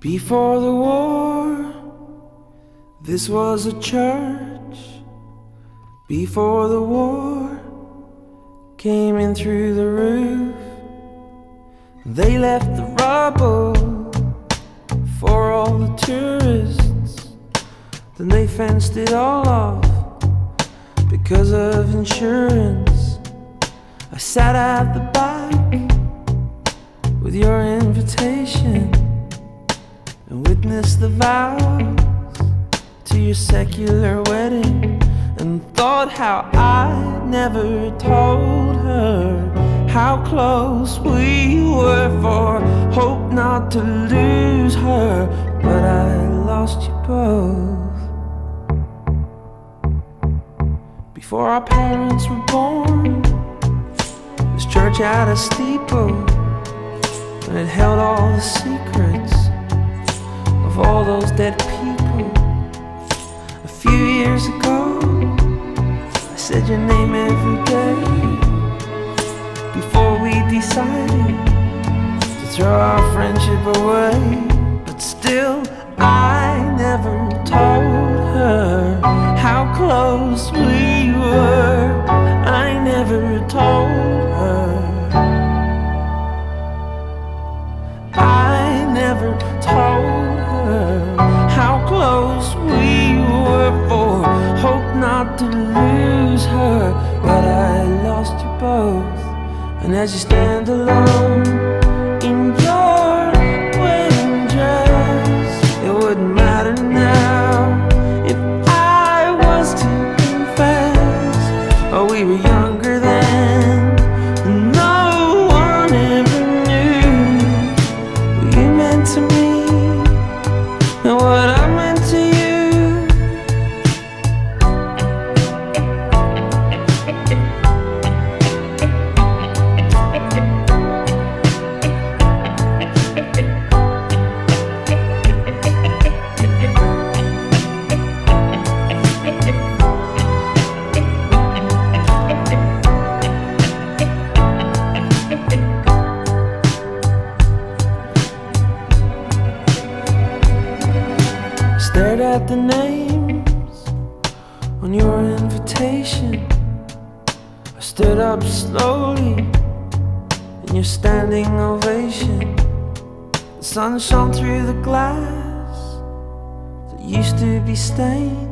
Before the war, this was a church. Before the war, came in through the roof. They left the rubble for all the tourists. Then they fenced it all off because of insurance. I sat at the back with your invitation and witnessed the vows to your secular wedding, and thought how I never told her how close we were, for hope not to lose her, but I lost you both. Before our parents were born, this church had a steeple, and it held all the secrets of all those dead people. A few years ago, I said your name every day, before we decided to throw our friendship away. But still, I never told her how close we were. I never told her. I never told her how close we were, for hope not to lose her, but I lost you both. And as you stand alone in your wedding dress, it wouldn't matter now if I was to confess. Oh, we were younger then, and no one ever knew what you meant to me and what I meant to you. Stared at the names on your invitation. I stood up slowly in your standing ovation. The sun shone through the glass that used to be stained.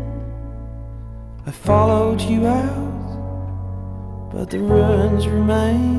I followed you out, but the ruins remain.